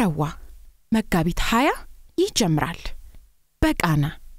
روا مكابيت حياة يجمرال بك أنا